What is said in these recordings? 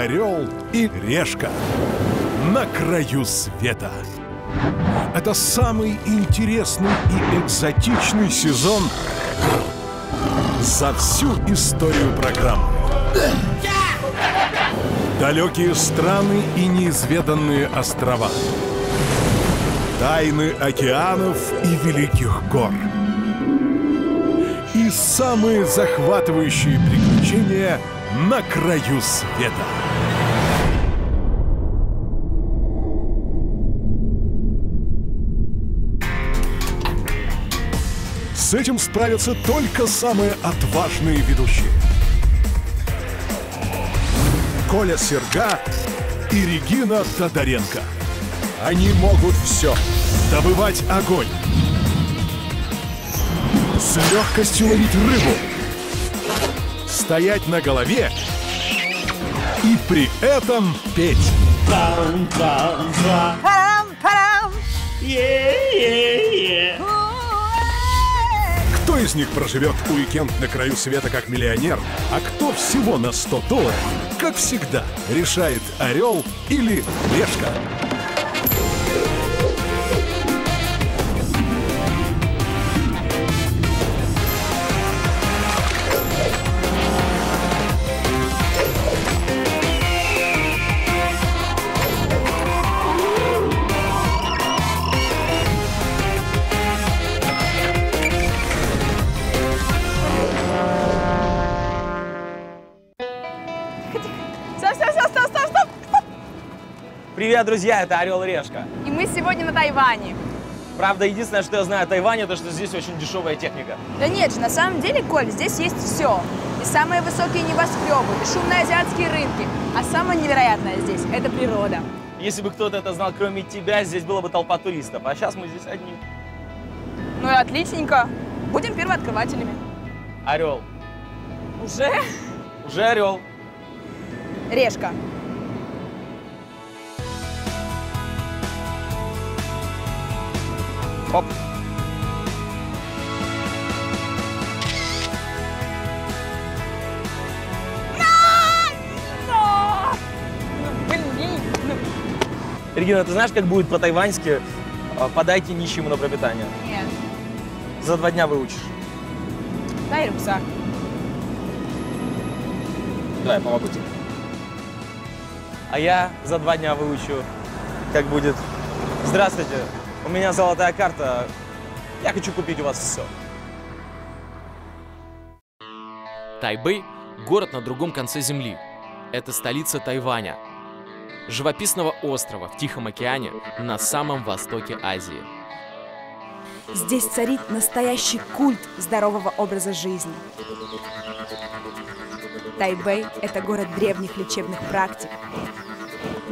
Орел и Решка. На краю света. Это самый интересный и экзотичный сезон за всю историю программы. Далекие страны и неизведанные острова. Тайны океанов и великих гор. И самые захватывающие приключения на краю света. С этим справятся только самые отважные ведущие. Коля Серга и Регина Тодоренко. Они могут все. Добывать огонь. С легкостью ловить рыбу. Стоять на голове. И при этом петь. Кто из них проживет уикенд на краю света как миллионер, а кто всего на $100, как всегда, решает Орел или Решка. Привет, друзья, это Орел и Решка. И мы сегодня на Тайване. Правда, единственное, что я знаю о Тайване, это что здесь очень дешевая техника. Да нет же, на самом деле, Коль, здесь есть все. И самые высокие небоскребы, и шумные азиатские рынки. А самое невероятное здесь – это природа. Если бы кто-то это знал, кроме тебя, здесь была бы толпа туристов. А сейчас мы здесь одни. Ну и отличненько. Будем первооткрывателями. Орел. Уже? Уже орел. Решка. Оп. Регина, ты знаешь, как будет по-тайваньски «подайте нищему на пропитание»? Нет. За 2 дня выучишь. Дай рюкзак. Давай, я помогу тебе. А я за 2 дня выучу, как будет «Здравствуйте. У меня золотая карта. Я хочу купить у вас все». Тайбэй – город на другом конце земли. Это столица Тайваня, живописного острова в Тихом океане на самом востоке Азии. Здесь царит настоящий культ здорового образа жизни. Тайбэй – это город древних лечебных практик,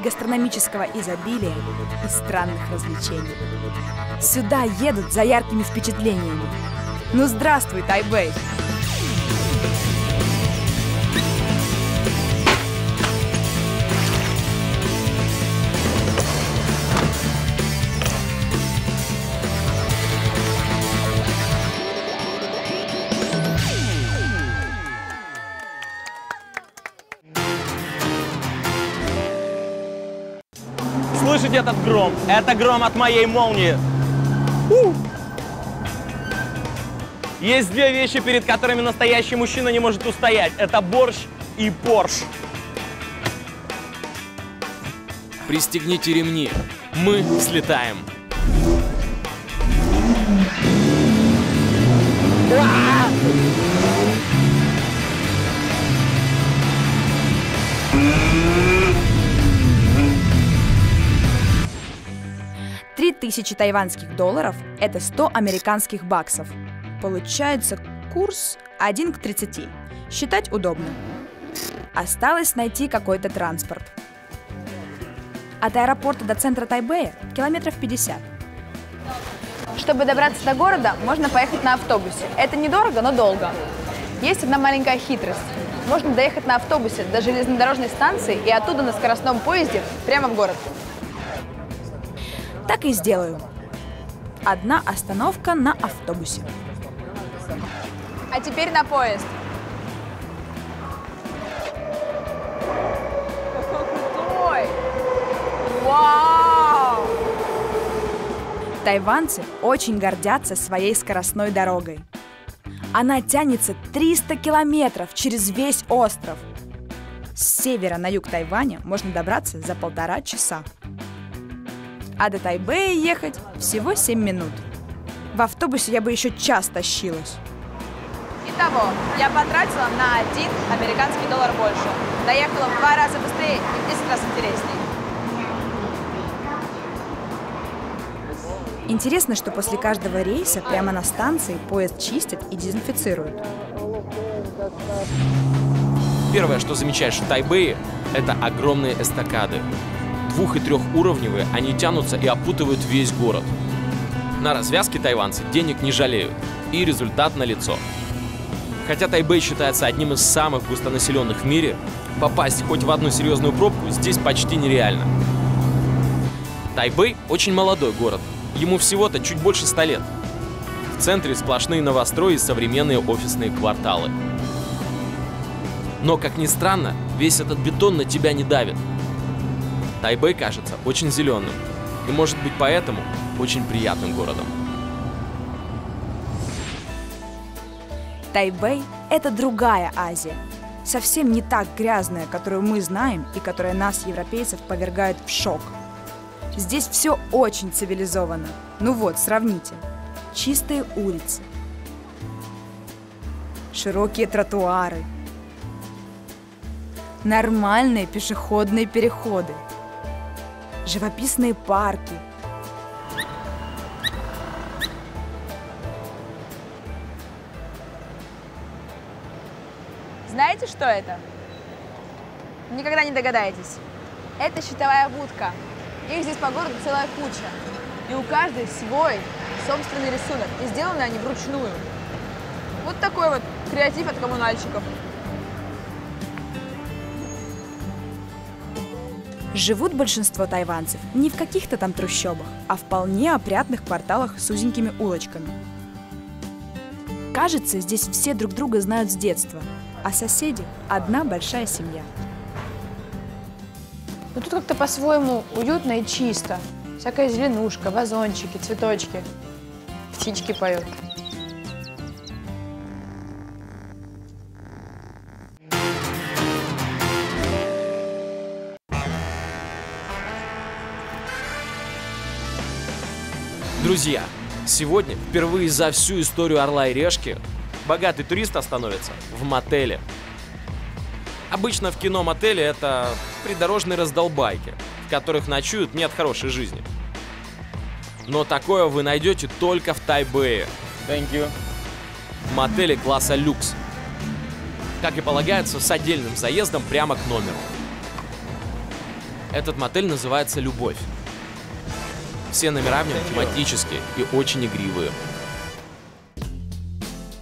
гастрономического изобилия и странных развлечений. Сюда едут за яркими впечатлениями. Ну здравствуй, Тайбэй! Слышите этот гром? Это гром от моей молнии. Есть 2 вещи, перед которыми настоящий мужчина не может устоять. Это борщ и порш. Пристегните ремни. Мы слетаем. $3000 тайваньских долларов – это 100 американских баксов. Получается курс 1 к 30. Считать удобно. Осталось найти какой-то транспорт. От аэропорта до центра Тайбэя километров 50. Чтобы добраться до города, можно поехать на автобусе. Это недорого, но долго. Есть одна маленькая хитрость. Можно доехать на автобусе до железнодорожной станции и оттуда на скоростном поезде прямо в город. Так и сделаю. 1 остановка на автобусе. А теперь на поезд. Вау! Тайваньцы очень гордятся своей скоростной дорогой. Она тянется 300 километров через весь остров. С севера на юг Тайваня можно добраться за 1,5 часа. А до Тайбэя ехать всего 7 минут. В автобусе я бы еще час тащилась. Итого, я потратила на $1 американский больше. Доехала в 2 раза быстрее и в 10 раз интереснее. Интересно, что после каждого рейса прямо на станции поезд чистят и дезинфицируют. Первое, что замечаешь в Тайбэе, это огромные эстакады. 2- и 3-уровневые, они тянутся и опутывают весь город. На развязке тайваньцы денег не жалеют, и результат налицо. Хотя Тайбэй считается одним из самых густонаселенных в мире, попасть хоть в одну серьезную пробку здесь почти нереально. Тайбэй очень молодой город, ему всего-то чуть больше 100 лет. В центре сплошные новострои и современные офисные кварталы. Но, как ни странно, весь этот бетон на тебя не давит. Тайбэй кажется очень зеленым и, может быть, поэтому очень приятным городом. Тайбэй – это другая Азия, совсем не так грязная, которую мы знаем и которая нас, европейцев, повергает в шок. Здесь все очень цивилизованно. Ну вот, сравните. Чистые улицы, широкие тротуары, нормальные пешеходные переходы, живописные парки. Знаете, что это? Никогда не догадаетесь. Это щитовая будка. Их здесь по городу целая куча. И у каждой свой собственный рисунок. И сделаны они вручную. Вот такой вот креатив от коммунальщиков. Живут большинство тайваньцев не в каких-то там трущобах, а в вполне опрятных кварталах с узенькими улочками. Кажется, здесь все друг друга знают с детства, а соседи – одна большая семья. Но тут как-то по-своему уютно и чисто. Всякая зеленушка, вазончики, цветочки, птички поют. Друзья, сегодня впервые за всю историю Орла и Решки богатый турист остановится в мотеле. Обычно в кино мотели — это придорожные раздолбайки, в которых ночуют не от хорошей жизни. Но такое вы найдете только в Тайбэе. Thank you. В мотеле класса люкс. Как и полагается, с отдельным заездом прямо к номеру. Этот мотель называется «Любовь». Все номера в нем тематические и очень игривые.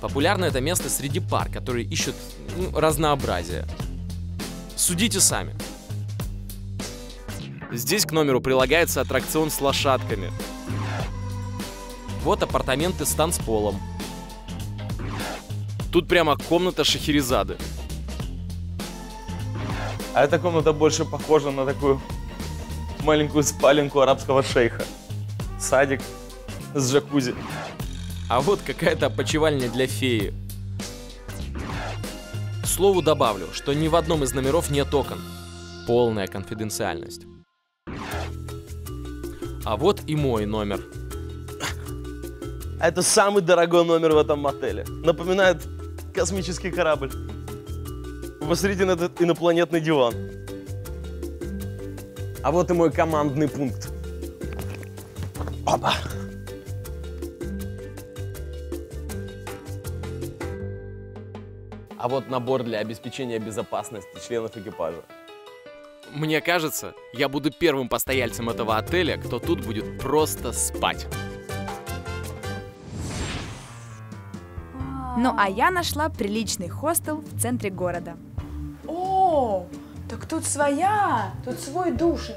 Популярно это место среди пар, которые ищут разнообразие. Судите сами. Здесь к номеру прилагается аттракцион с лошадками. Вот апартаменты с танцполом. Тут прямо комната Шахерезады. А эта комната больше похожа на такую маленькую спаленку арабского шейха. Садик с джакузи. А вот какая-то опочивальня для феи. К слову добавлю, что ни в одном из номеров нет окон. Полная конфиденциальность. А вот и мой номер. Это самый дорогой номер в этом отеле. Напоминает космический корабль. Посмотрите на этот инопланетный диван. А вот и мой командный пункт. Опа! А вот набор для обеспечения безопасности членов экипажа. Мне кажется, я буду первым постояльцем этого отеля, кто тут будет просто спать. Ну а я нашла приличный хостел в центре города. О, так тут своя, тут свой душ.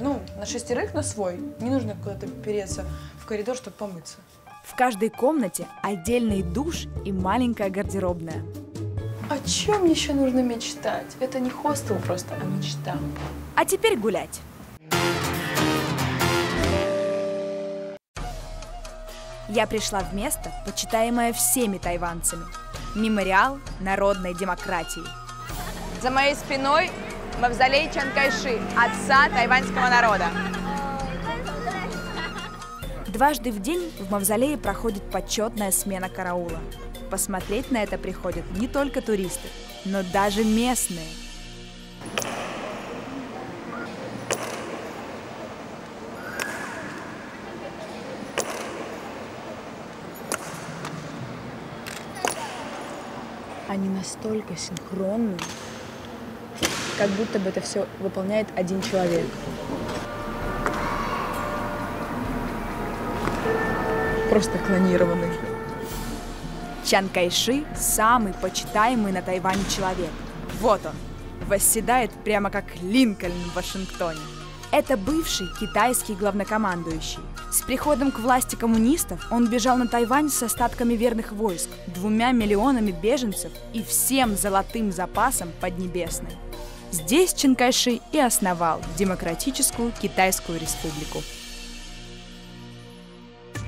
Ну, на 6, но свой. Не нужно куда-то переться в коридор, чтобы помыться. В каждой комнате отдельный душ и маленькая гардеробная. О чем еще нужно мечтать? Это не хостел просто, а мечта. А теперь гулять. Я пришла в место, почитаемое всеми тайванцами. Мемориал народной демократии. За моей спиной мавзолей Чан Кайши, отца тайваньского народа. Дважды в день в мавзолее проходит почетная смена караула. Посмотреть на это приходят не только туристы, но даже местные. Они настолько синхронны, как будто бы это все выполняет один человек. Просто клонированный. Чан Кайши – самый почитаемый на Тайване человек. Вот он, восседает прямо как Линкольн в Вашингтоне. Это бывший китайский главнокомандующий. С приходом к власти коммунистов он бежал на Тайвань с остатками верных войск, 2 миллионами беженцев и всем золотым запасом Поднебесной. Здесь Чан Кайши и основал Демократическую Китайскую Республику.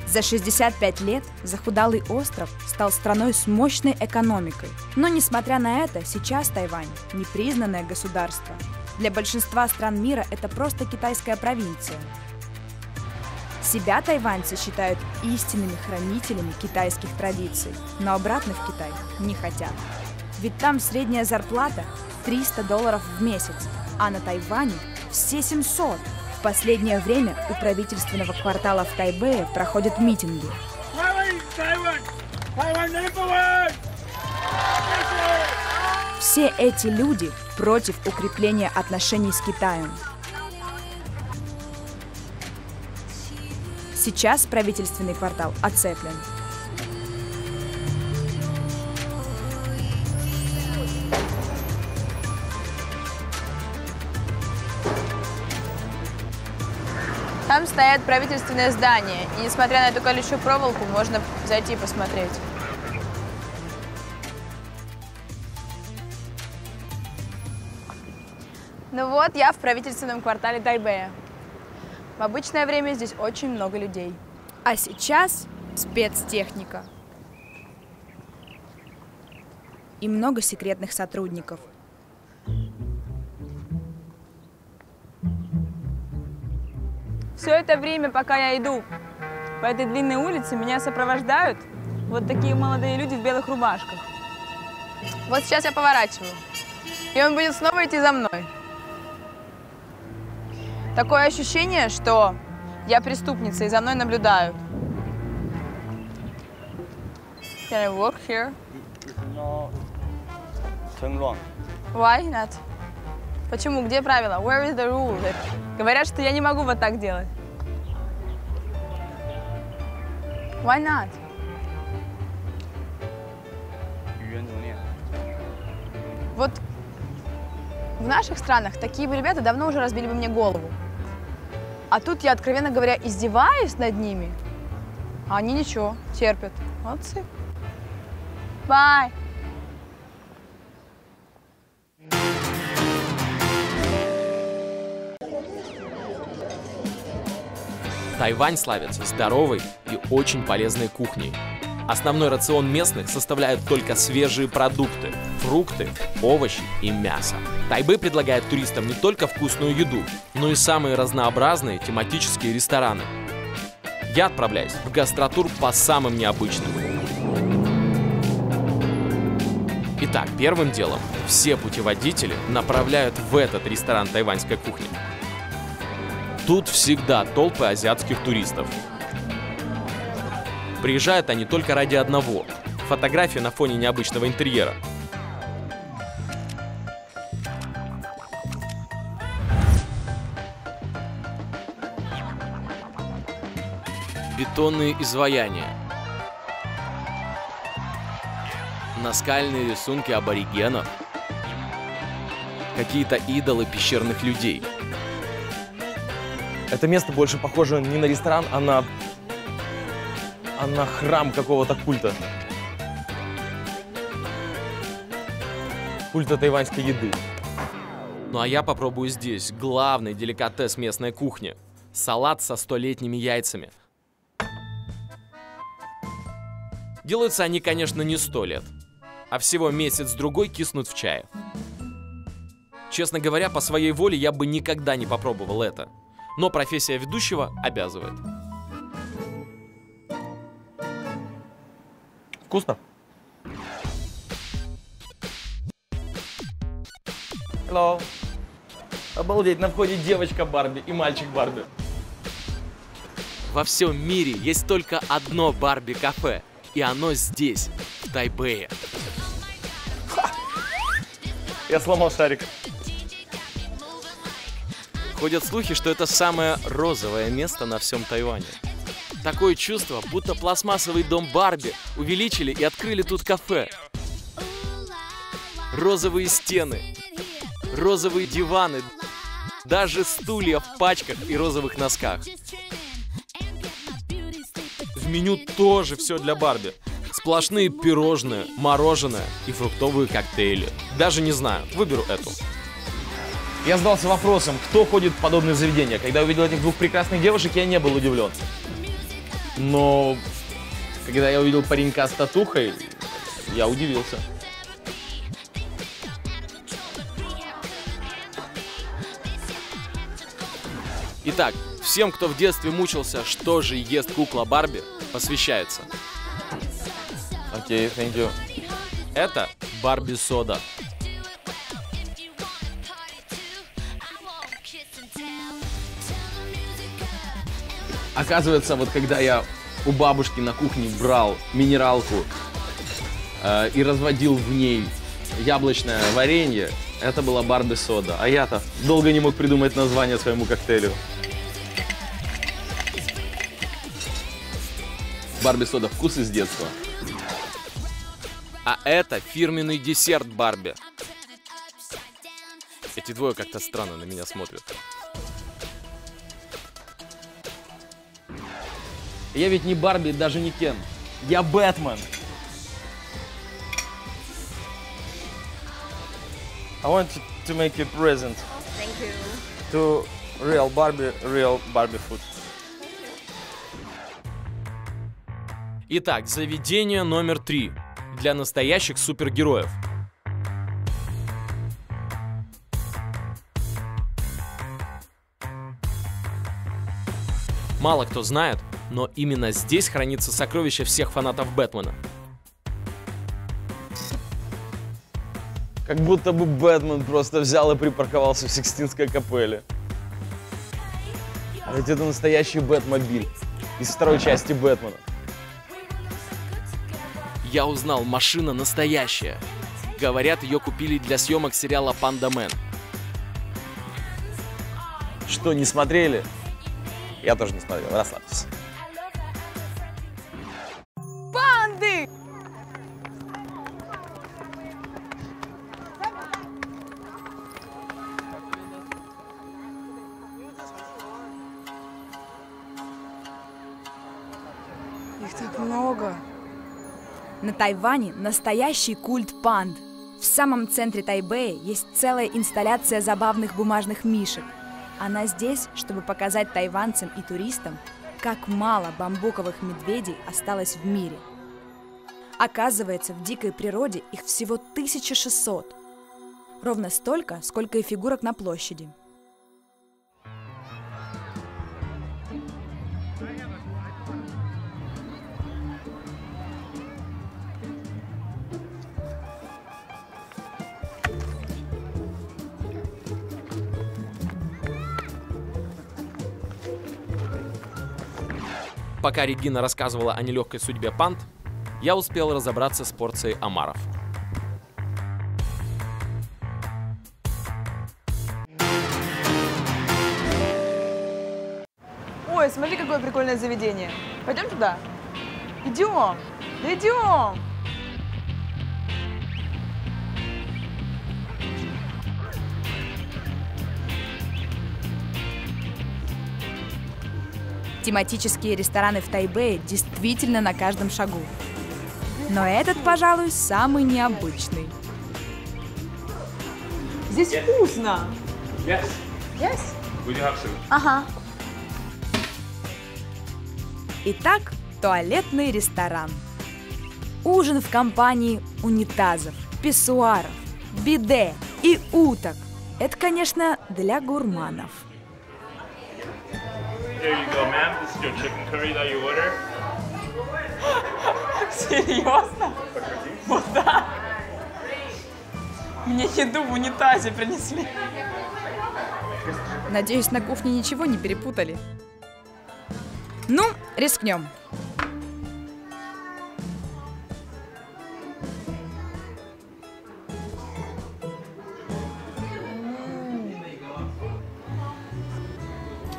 За 65 лет захудалый остров стал страной с мощной экономикой. Но, несмотря на это, сейчас Тайвань – непризнанное государство. Для большинства стран мира это просто китайская провинция. Себя тайваньцы считают истинными хранителями китайских традиций, но обратно в Китай не хотят. Ведь там средняя зарплата – $300 в месяц, а на Тайване все 700. В последнее время у правительственного квартала в Тайбэе проходят митинги. Все эти люди против укрепления отношений с Китаем. Сейчас правительственный квартал оцеплен. Там стоят правительственные здания, и несмотря на эту колючую проволоку, можно зайти и посмотреть. Ну вот, я в правительственном квартале Тайбэя. В обычное время здесь очень много людей. А сейчас спецтехника. И много секретных сотрудников. Все это время, пока я иду по этой длинной улице, меня сопровождают вот такие молодые люди в белых рубашках. Вот сейчас я поворачиваю, и он будет снова идти за мной. Такое ощущение, что я преступница, и за мной наблюдают. Can I walk here? No. Turn wrong. Why not? Почему? Где правило? Where is the rule? Говорят, что я не могу вот так делать. Why not? Вот в наших странах такие бы ребята давно уже разбили бы мне голову. А тут я, откровенно говоря, издеваюсь над ними, а они ничего, терпят. Молодцы. Bye. Тайвань славится здоровой и очень полезной кухней. Основной рацион местных составляют только свежие продукты, фрукты, овощи и мясо. Тайбэй предлагает туристам не только вкусную еду, но и самые разнообразные тематические рестораны. Я отправляюсь в гастротур по самым необычным. Итак, первым делом все путеводители направляют в этот ресторан тайваньской кухни. Тут всегда толпы азиатских туристов. Приезжают они только ради одного – фотографии на фоне необычного интерьера. Бетонные изваяния. Наскальные рисунки аборигенов. Какие-то идолы пещерных людей. Это место больше похоже не на ресторан, а на храм какого-то культа. Культа тайваньской еды. Ну а я попробую здесь главный деликатес местной кухни. Салат со 100-летними яйцами. Делаются они, конечно, не 100 лет, а всего месяц-другой киснут в чае. Честно говоря, по своей воле я бы никогда не попробовал это. Но профессия ведущего обязывает. Вкусно? Hello. Обалдеть, на входе девочка Барби и мальчик Барби. Во всем мире есть только одно Барби-кафе, и оно здесь, в Тайбэе. Я сломал шарик. Ходят слухи, что это самое розовое место на всем Тайване. Такое чувство, будто пластмассовый дом Барби увеличили и открыли тут кафе. Розовые стены, розовые диваны, даже стулья в пачках и розовых носках. В меню тоже все для Барби. Сплошные пирожные, мороженое и фруктовые коктейли. Даже не знаю, выберу эту. Я задался вопросом, кто ходит в подобные заведения. Когда увидел этих двух прекрасных девушек, я не был удивлен. Но когда я увидел паренька с татухой, я удивился. Итак, всем, кто в детстве мучился, что же ест кукла Барби, посвящается. Окей, thank you. Это Барби-сода. Оказывается, вот когда я у бабушки на кухне брал минералку и разводил в ней яблочное варенье, это была Барби-сода. А я-то долго не мог придумать название своему коктейлю. Барби-сода. Вкус из детства. А это фирменный десерт Барби. Эти двое как-то странно на меня смотрят. Я ведь не Барби, даже не Кен. Я Бэтмен. I want to make you a present. Thank you. To real Barbie food. Итак, заведение номер 3 для настоящих супергероев. Мало кто знает, но именно здесь хранится сокровище всех фанатов Бэтмена. Как будто бы Бэтмен просто взял и припарковался в Сикстинской капелле. А ведь это настоящий Бэтмобиль из второй части Бэтмена. Я узнал, машина настоящая. Говорят, ее купили для съемок сериала «Пандамен». Что, не смотрели? Я тоже не смотрел, расслабьтесь. Панды! Их так много. На Тайване настоящий культ панд. В самом центре Тайбэя есть целая инсталляция забавных бумажных мишек. Она здесь, чтобы показать тайванцам и туристам, как мало бамбуковых медведей осталось в мире. Оказывается, в дикой природе их всего 1600. Ровно столько, сколько и фигурок на площади. Пока Регина рассказывала о нелегкой судьбе панд, я успел разобраться с порцией омаров. Ой, смотри, какое прикольное заведение. Пойдем туда? Идем! Да идем! Тематические рестораны в Тайбэе действительно на каждом шагу. Но этот, пожалуй, самый необычный. Здесь вкусно! Yes. Yes? Ага. Итак, туалетный ресторан. Ужин в компании унитазов, писсуаров, биде и уток. Это, конечно, для гурманов. Серьезно? Вот так? Мне еду в унитазе принесли. Надеюсь, на кухне ничего не перепутали. Ну, рискнем.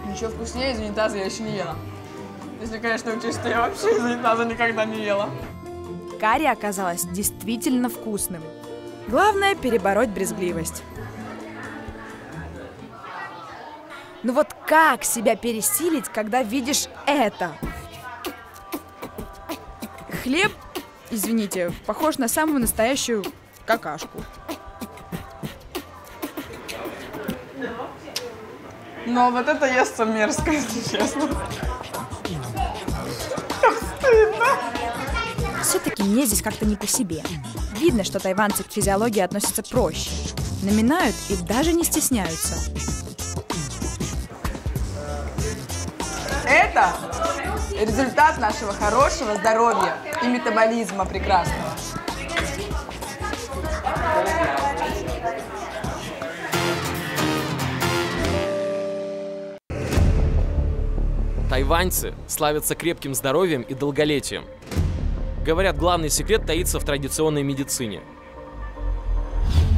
Ничего вкуснее из унитаза я еще не ела. Если, конечно, учесть, что я вообще из унитаза никогда не ела. Карри оказалось действительно вкусным. Главное – перебороть брезгливость. Ну вот как себя пересилить, когда видишь это? Хлеб, извините, похож на самую настоящую какашку. Но вот это ест мерзко, если честно. Все-таки мне здесь как-то не по себе. Видно, что тайваньцы к физиологии относятся проще. Наминают и даже не стесняются. Это результат нашего хорошего здоровья и метаболизма прекрасного. Тайваньцы славятся крепким здоровьем и долголетием. Говорят, главный секрет таится в традиционной медицине.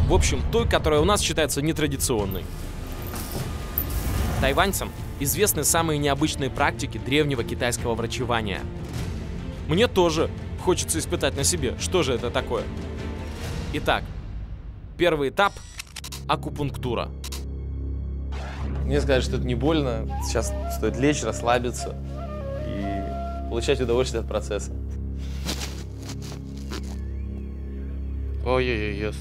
В общем, той, которая у нас считается нетрадиционной. Тайваньцам известны самые необычные практики древнего китайского врачевания. Мне тоже хочется испытать на себе, что же это такое. Итак, первый этап – акупунктура. Мне сказали, что это не больно, сейчас стоит лечь, расслабиться и получать удовольствие от процесса. Ой-ой-ой,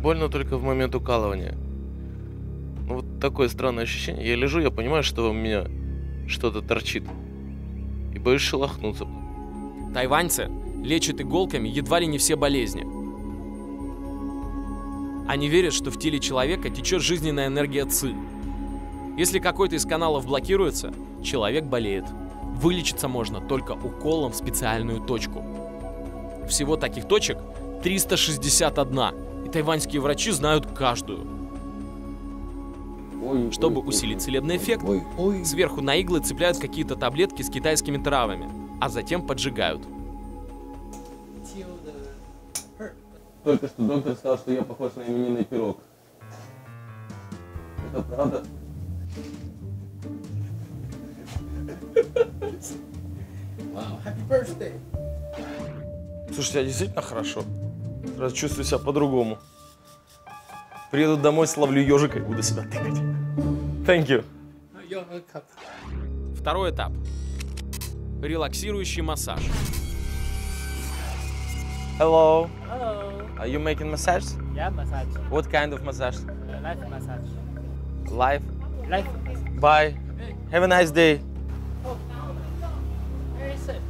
больно только в момент укалывания. Ну, вот такое странное ощущение. Я лежу, я понимаю, что у меня что-то торчит. И боюсь шелохнуться. Тайваньцы лечат иголками едва ли не все болезни. Они верят, что в теле человека течет жизненная энергия ЦИ. Если какой-то из каналов блокируется, человек болеет. Вылечиться можно только уколом в специальную точку. Всего таких точек 361, и тайваньские врачи знают каждую. Чтобы усилить целебный эффект, сверху на иглы цепляют какие-то таблетки с китайскими травами, а затем поджигают. Только что доктор сказал, что я похож на именинный пирог. Это правда? Слушай, я действительно хорошо. Раз чувствую себя по-другому. Приеду домой, словлю ежика и буду себя тыкать. Thank you. Второй этап. Релаксирующий массаж. Hello. Hello. Are you making massage? Yeah, massage. What kind of massage? Life massage. Life? Life. Bye. Have a nice day. Oh. Very safe.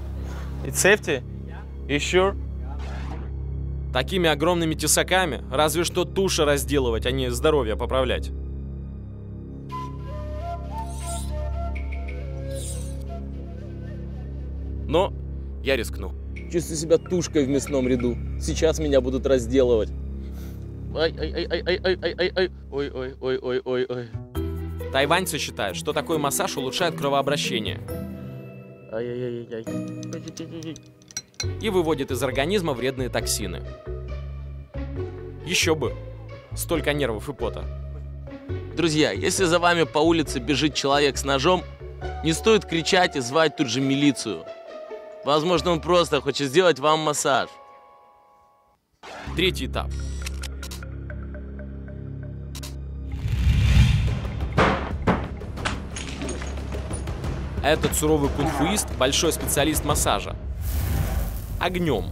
It's safety? Еще? Такими огромными тесаками разве что туши разделывать, а не здоровье поправлять. Но я рискну. Чувствую себя тушкой в мясном ряду. Сейчас меня будут разделывать. Ой-ой-ой-ой-ой-ой-ой-ой-ой-ой-ой. Тайваньцы считают, что такой массаж улучшает кровообращение. Ай-яй-яй-яй. И выводит из организма вредные токсины. Еще бы! Столько нервов и пота. Друзья, если за вами по улице бежит человек с ножом, не стоит кричать и звать тут же милицию. Возможно, он просто хочет сделать вам массаж. Третий этап. Этот суровый кунг-фуист – большой специалист массажа. Огнем.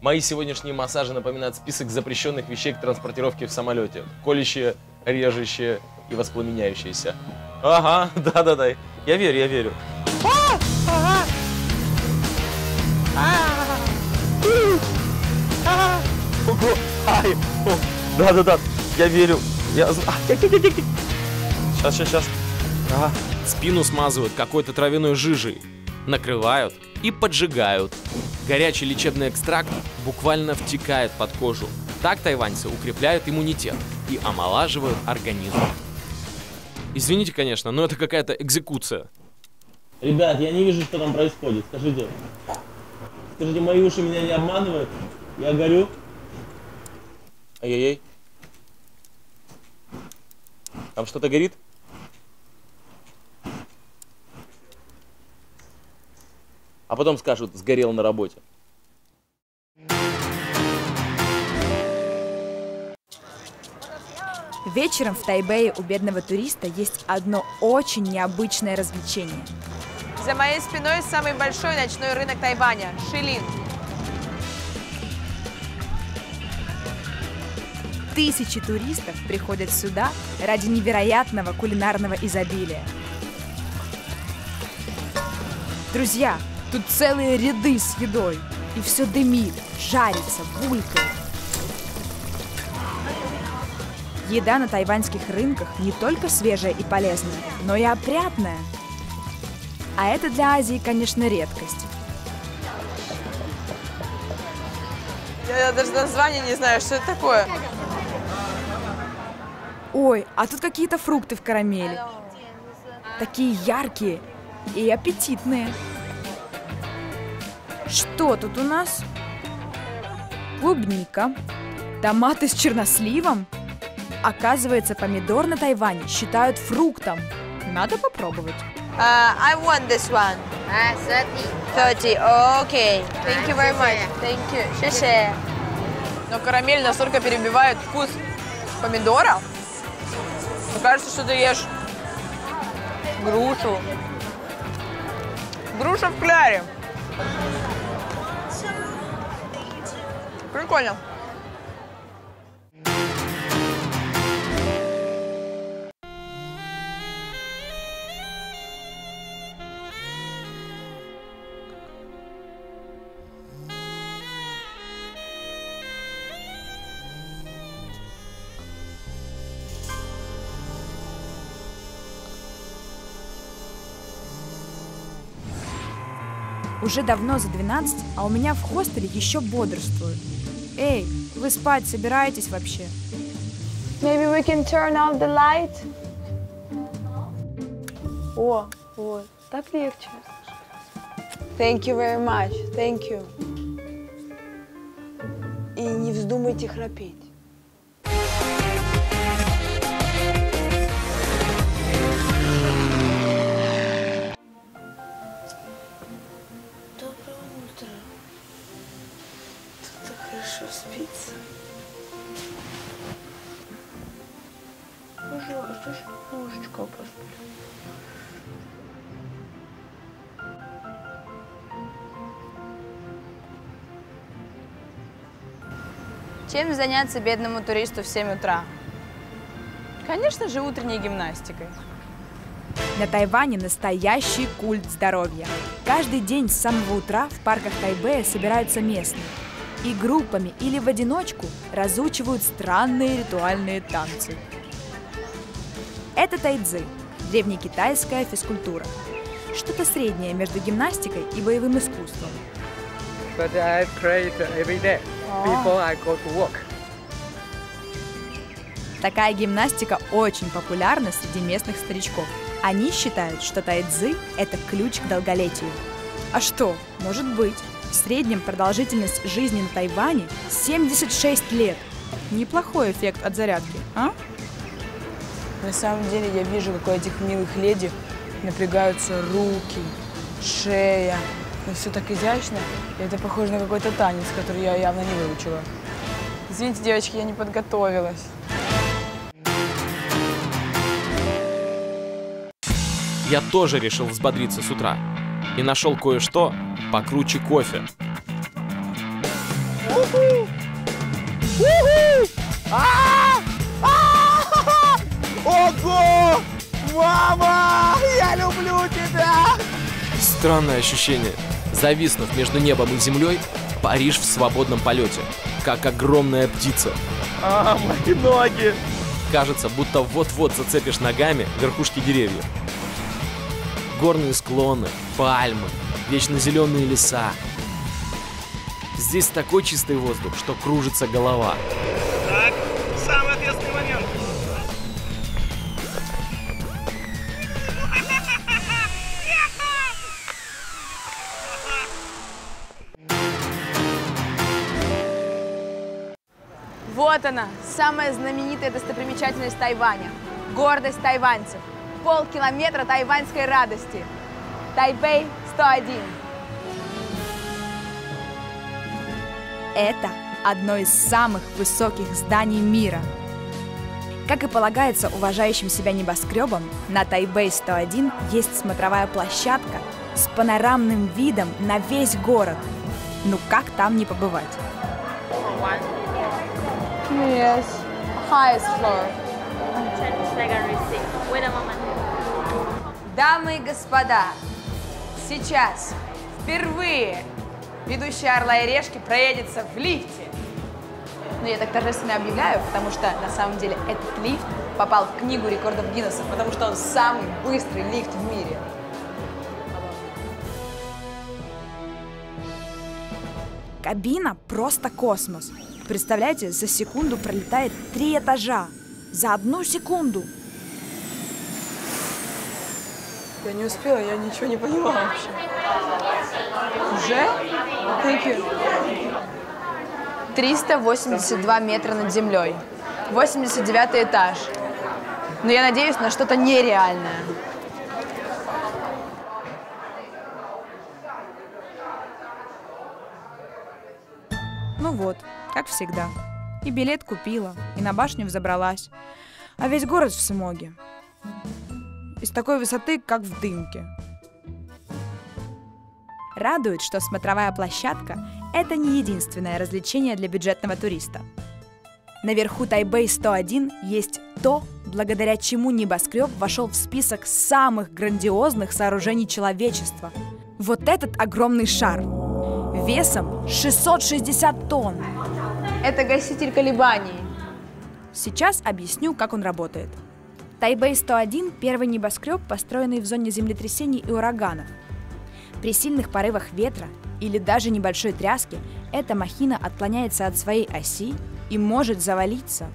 Мои сегодняшние массажи напоминают список запрещенных вещей к транспортировке в самолете. Колющие, режущие и воспламеняющиеся. Ага, да-да-да, я верю, я верю. Ого! Ай! Да-да-да! Я верю! Я знаю! Сейчас! Ага. Спину смазывают какой-то травяной жижей, накрывают и поджигают. Горячий лечебный экстракт буквально втекает под кожу. Так тайваньцы укрепляют иммунитет и омолаживают организм. Извините, конечно, но это какая-то экзекуция. Ребят, я не вижу, что там происходит. Скажите, мои уши меня не обманывают? Я горю? Ай-яй-яй. Там что-то горит? А потом скажут, сгорел на работе. Вечером в Тайбэе у бедного туриста есть одно очень необычное развлечение. За моей спиной самый большой ночной рынок Тайваня – Шилин. Тысячи туристов приходят сюда ради невероятного кулинарного изобилия. Друзья, тут целые ряды с едой. И все дымит, жарится, булькает. Еда на тайваньских рынках не только свежая и полезная, но и опрятная. А это для Азии, конечно, редкость. Я даже название не знаю, что это такое. Ой, а тут какие-то фрукты в карамели. Такие яркие и аппетитные. Что тут у нас? Клубника, томаты с черносливом. Оказывается, помидор на Тайване считают фруктом. Надо попробовать. I want this one. 30. Okay. Thank you very much. Thank you. Шеше. Но карамель настолько перебивает вкус помидора. Мне кажется, что ты ешь грушу. Груша в кляре. Прикольно. Уже давно за 12, а у меня в хостеле еще бодрствуют. Эй, вы спать собираетесь вообще? Maybe we can turn off the light. О, вот, так легче. Thank you very much, thank you. И не вздумайте храпеть. Чем заняться бедному туристу в 7 утра? Конечно же, утренней гимнастикой. На Тайване настоящий культ здоровья. Каждый день с самого утра в парках Тайбэя собираются местные. И группами или в одиночку разучивают странные ритуальные танцы. Это тайцзи – древнекитайская физкультура. Что-то среднее между гимнастикой и боевым искусством. But I pray every day. Before I go to work. Такая гимнастика очень популярна среди местных старичков. Они считают, что тайцзи – это ключ к долголетию. А что? Может быть. В среднем продолжительность жизни на Тайване – 76 лет. Неплохой эффект от зарядки, а? На самом деле я вижу, как у этих милых леди напрягаются руки, шея. Но все так изящно, и это похоже на какой-то танец, который я явно не выучила. Извините, девочки, я не подготовилась. Я тоже решил взбодриться с утра. И нашел кое-что покруче кофе. Ого! Мама! Я люблю тебя! Странное ощущение. зависнув между небом и землей, Париж в свободном полете, как огромная птица. А, мои ноги! Кажется, будто вот-вот зацепишь ногами верхушки деревьев. Горные склоны, пальмы, вечно зеленые леса. Здесь такой чистый воздух, что кружится голова. Так, самый ответственный момент. Вот она, самая знаменитая достопримечательность Тайваня. Гордость тайваньцев. Полкилометра тайваньской радости. Тайбэй-101. Это одно из самых высоких зданий мира. Как и полагается уважающим себя небоскребам, на Тайбэй-101 есть смотровая площадка с панорамным видом на весь город. Ну как там не побывать? Yes. Highest floor. Дамы и господа, сейчас впервые ведущая Орла и Решки проедется в лифте. Но я так торжественно объявляю, потому что на самом деле этот лифт попал в книгу рекордов Гиннесса, потому что он самый быстрый лифт в мире. Кабина просто космос. Представляете, за секунду пролетает 3 этажа. За 1 секунду. Я не успела, я ничего не поняла вообще. Уже? Thank you. 382 метра над землей. 89 этаж. Но я надеюсь на что-то нереальное. Ну вот, как всегда. И билет купила, и на башню взобралась. А весь город в смоге. Из такой высоты, как в дымке. Радует, что смотровая площадка – это не единственное развлечение для бюджетного туриста. Наверху Тайбэй-101 есть то, благодаря чему небоскреб вошел в список самых грандиозных сооружений человечества. Вот этот огромный шар. Весом 660 тонн. Это гаситель колебаний. Сейчас объясню, как он работает. Тайбэй-101 – первый небоскреб, построенный в зоне землетрясений и ураганов. При сильных порывах ветра или даже небольшой тряске эта махина отклоняется от своей оси и может завалиться.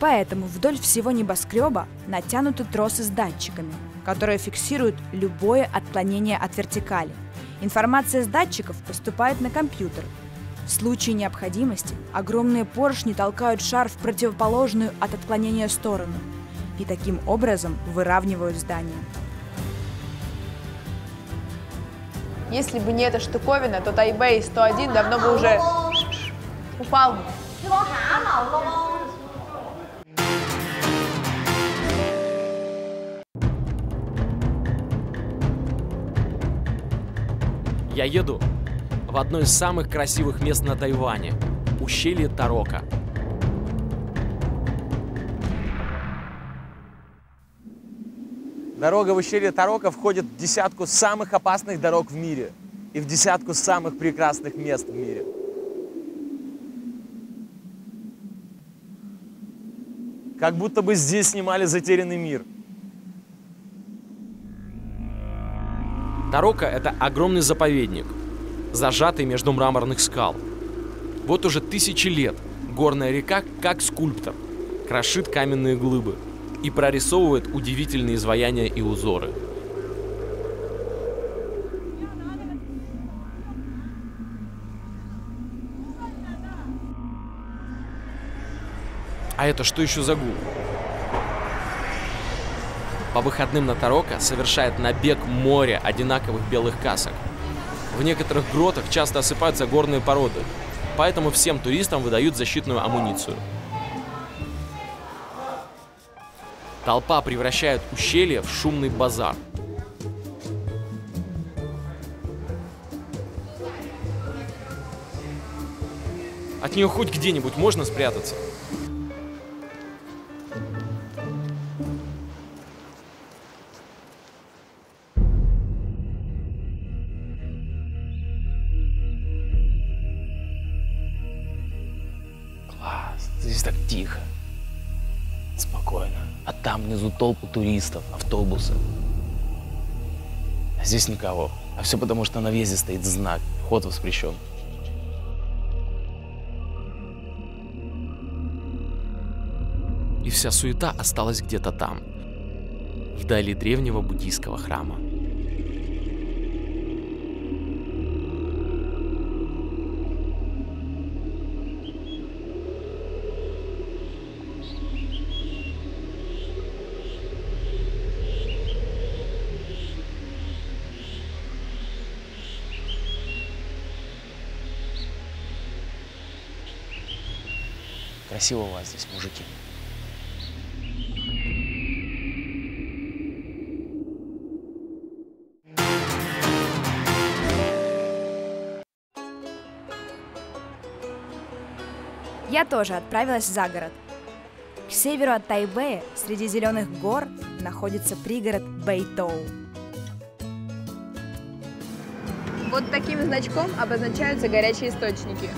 Поэтому вдоль всего небоскреба натянуты тросы с датчиками, которые фиксируют любое отклонение от вертикали. Информация с датчиков поступает на компьютер. В случае необходимости огромные поршни толкают шар в противоположную от отклонения сторону и таким образом выравнивают здание. Если бы не эта штуковина, то Тайбэй-101 давно бы уже упал. Я еду в одно из самых красивых мест на Тайване – ущелье Тароко. Дорога в ущелье Тароко входит в десятку самых опасных дорог в мире и в десятку самых прекрасных мест в мире. Как будто бы здесь снимали «Затерянный мир». Тароко – это огромный заповедник, зажатый между мраморных скал. Вот уже 1000 лет горная река, как скульптор, крошит каменные глыбы и прорисовывает удивительные изваяния и узоры. А это что еще за гул? По выходным на Тароко совершает набег море одинаковых белых касок. В некоторых гротах часто осыпаются горные породы, поэтому всем туристам выдают защитную амуницию. Толпа превращает ущелье в шумный базар. От нее хоть где-нибудь можно спрятаться? Здесь так тихо, спокойно. А там внизу толпы туристов, автобусы. А здесь никого. А все потому, что на въезде стоит знак. Вход воспрещен. И вся суета осталась где-то там, вдали древнего буддийского храма. Красиво у вас здесь, мужики. Я тоже отправилась за город. К северу от Тайбэя, среди зеленых гор, находится пригород Бэйтоу. Вот таким значком обозначаются горячие источники.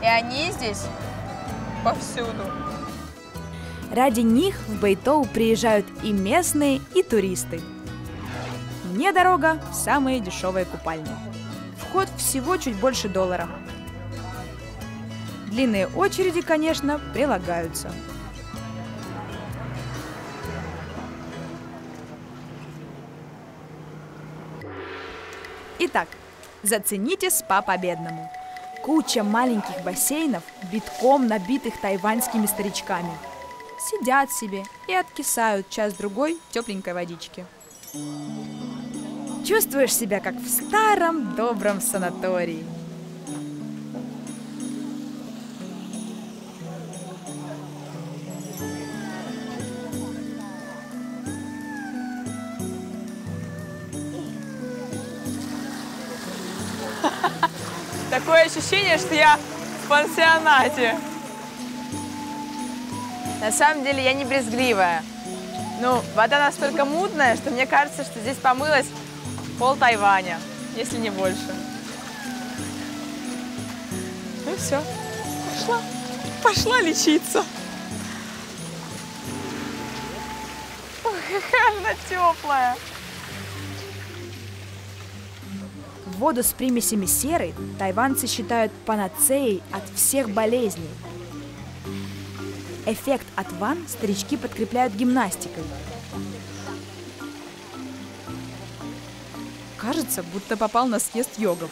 И они здесь повсюду. Ради них в Бэйтоу приезжают и местные, и туристы. Мне дорога в самые дешевые купальни. Вход всего чуть больше $1. Длинные очереди, конечно, прилагаются. Итак, зацените спа по-бедному. Куча маленьких бассейнов, битком набитых тайваньскими старичками. Сидят себе и откисают час-другой тепленькой водички. Чувствуешь себя как в старом добром санатории. Такое ощущение, что я в пансионате. На самом деле я не брезгливая. Ну, вода настолько мутная, что мне кажется, что здесь помылось пол Тайваня, если не больше. Ну все, пошла лечиться. Ой, какая она теплая. Воду с примесями серы тайваньцы считают панацеей от всех болезней. Эффект от ванн старички подкрепляют гимнастикой. Кажется, будто попал на съезд йогов.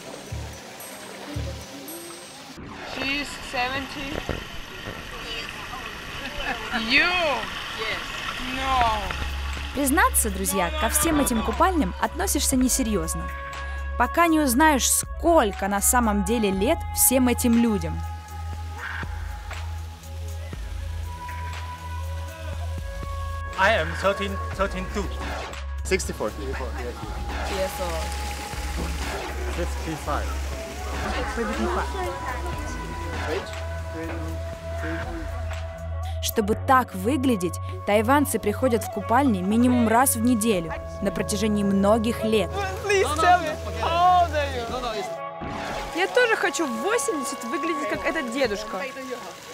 Признаться, друзья, ко всем этим купальням относишься несерьезно. Пока не узнаешь, сколько на самом деле лет всем этим людям. I am 13, 2. 64. 55. Чтобы так выглядеть, тайваньцы приходят в купальни минимум раз в неделю на протяжении многих лет. Я тоже хочу в 80 выглядеть как этот дедушка.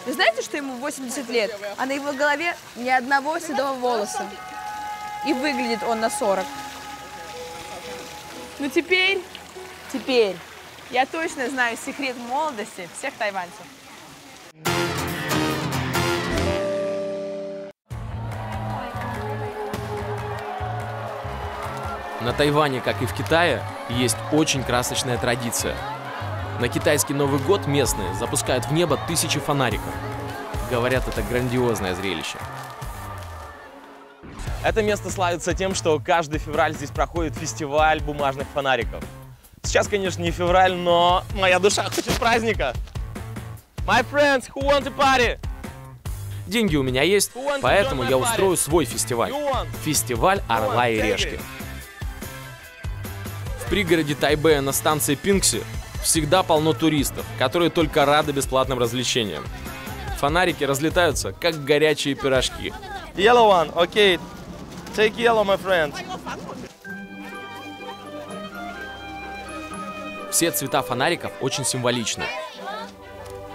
Вы знаете, что ему 80 лет, а на его голове ни одного седого волоса. И выглядит он на 40. Ну теперь я точно знаю секрет молодости всех тайваньцев. На Тайване, как и в Китае, есть очень красочная традиция. На китайский Новый год местные запускают в небо тысячи фонариков. Говорят, это грандиозное зрелище. Это место славится тем, что каждый февраль здесь проходит фестиваль бумажных фонариков. Сейчас, конечно, не февраль, но моя душа хочет праздника. My friends, who want to party? Деньги у меня есть, поэтому я устрою свой фестиваль. Фестиваль Орла и Решки. В пригороде Тайбэя на станции Пингси всегда полно туристов, которые только рады бесплатным развлечениям. Фонарики разлетаются, как горячие пирожки. Yellow one, okay. Take yellow, my friend. Все цвета фонариков очень символичны.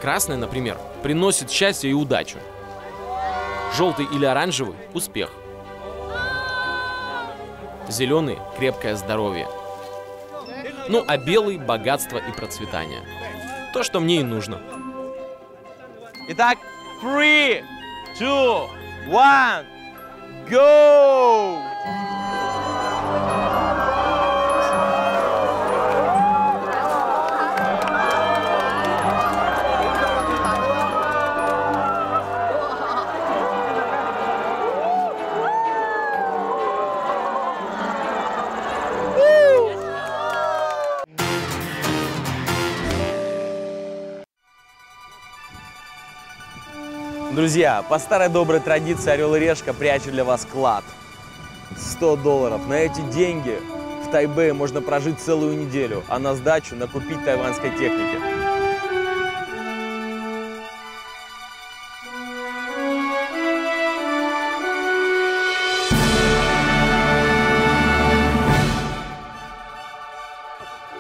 Красный, например, приносит счастье и удачу. Желтый или оранжевый – успех. Зеленый – крепкое здоровье. Ну а белый – богатство и процветание. То, что мне и нужно. Итак, 3, 2, 1, go! Друзья, по старой доброй традиции Орел и Решка прячет для вас клад. 100 долларов. На эти деньги в Тайбэе можно прожить целую неделю, а на сдачу накупить тайваньской техники.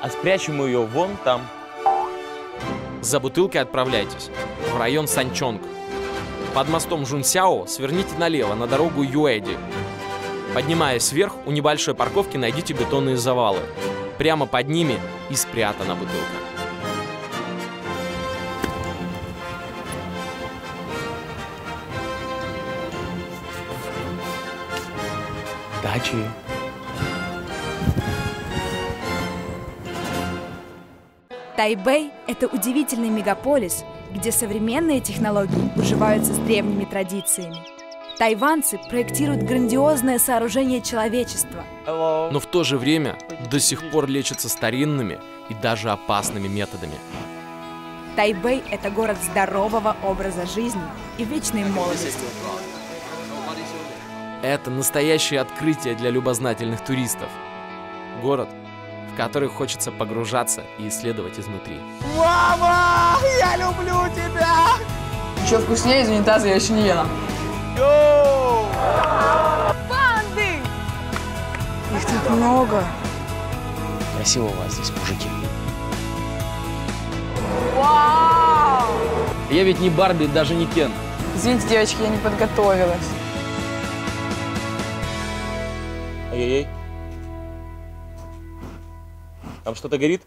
А спрячем мы ее вон там. За бутылкой отправляйтесь в район Санчонг. Под мостом Чжунсяо сверните налево на дорогу Юэди. Поднимаясь вверх, у небольшой парковки найдите бетонные завалы. Прямо под ними и спрятана бутылка. Удачи! Тайбэй – это удивительный мегаполис, где современные технологии уживаются с древними традициями. Тайваньцы проектируют грандиозное сооружение человечества. Но в то же время до сих пор лечатся старинными и даже опасными методами. Тайбэй – это город здорового образа жизни и вечной молодости. Это настоящее открытие для любознательных туристов. Город, в который хочется погружаться и исследовать изнутри. Мама, я люблю тебя! Еще вкуснее из унитаза я еще не ела. Йоу! Банды! Их тут много. Красиво у вас здесь, мужики. Вау! Я ведь не Барби, даже не Кен. Извините, девочки, я не подготовилась. Ай-яй-яй. Там что-то горит?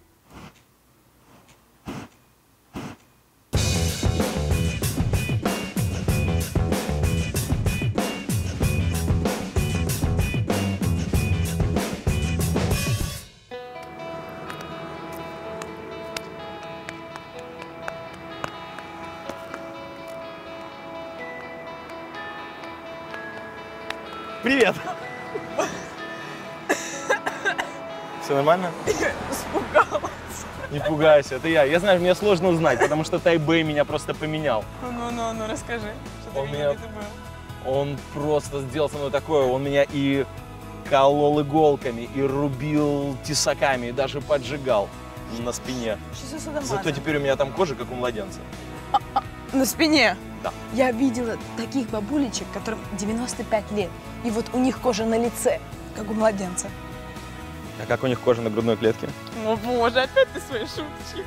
Привет! Все нормально? Я испугалась. Не пугайся, это я. Я знаю, мне сложно узнать, потому что Тайбэй меня просто поменял. Ну, расскажи, что ты видел, это было. Он просто сделал со мной такое. Он меня и колол иголками, и рубил тесаками, и даже поджигал на спине. Зато теперь у меня там кожа, как у младенца. На спине? Да. Я видела таких бабулечек, которым 95 лет, и вот у них кожа на лице, как у младенца. А как у них кожа на грудной клетке? О боже, опять ты свои шутки.